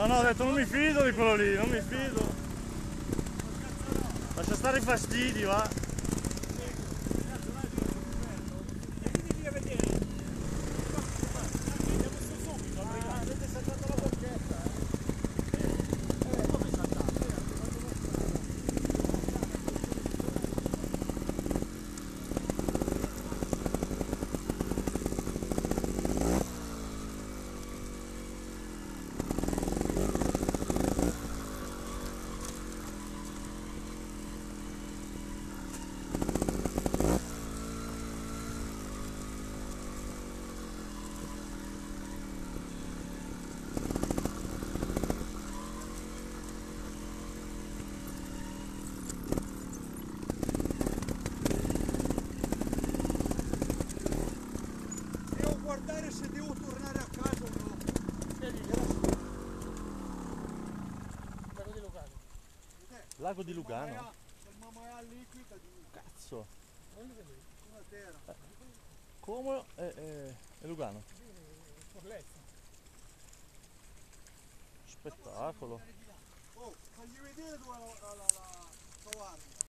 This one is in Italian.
No, no, ho detto non mi fido di quello lì, non mi fido. Lascia stare i fastidi, va. Guardare se devo tornare a casa o no. Lago di Lugano. Lago di Lugano? Mamma liquida di cazzo. Una terra. Como e Lugano. Spettacolo. Oh, fagli vedere dove la